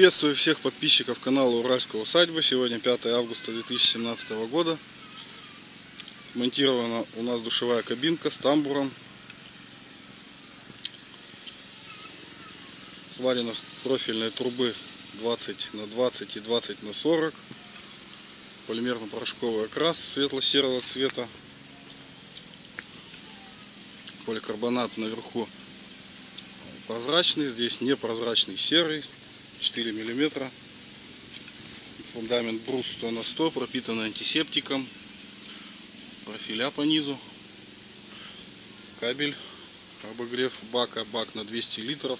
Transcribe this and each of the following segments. Приветствую всех подписчиков канала Уральская усадьба. Сегодня 5 августа 2017 года. Монтирована у нас душевая кабинка с тамбуром. Сварена с профильной трубы 20 на 20 и 20 на 40. Полимерно-порошковый окрас светло-серого цвета. Поликарбонат наверху прозрачный, здесь непрозрачный серый. 4 миллиметра. Фундамент брус 100 на 100, пропитанный антисептиком. Профиля по низу. Кабель, обогрев бака, бак на 200 литров.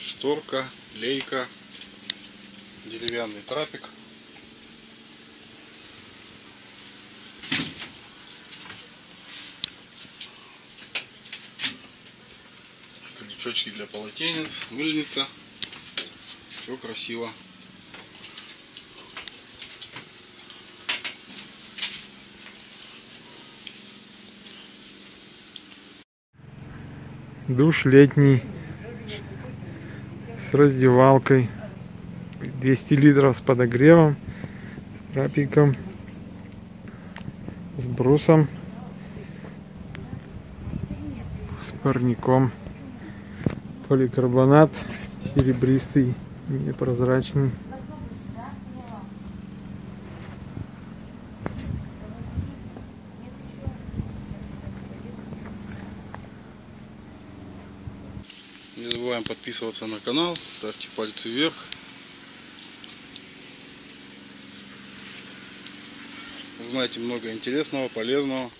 Шторка, лейка, деревянный трапик. Крючочки для полотенец, мыльница. Все красиво. Душ летний с раздевалкой, 200 литров с подогревом, с трапиком, с брусом, с парником. Поликарбонат серебристый, непрозрачный. Не забываем подписываться на канал, ставьте пальцы вверх. Узнайте много интересного, полезного.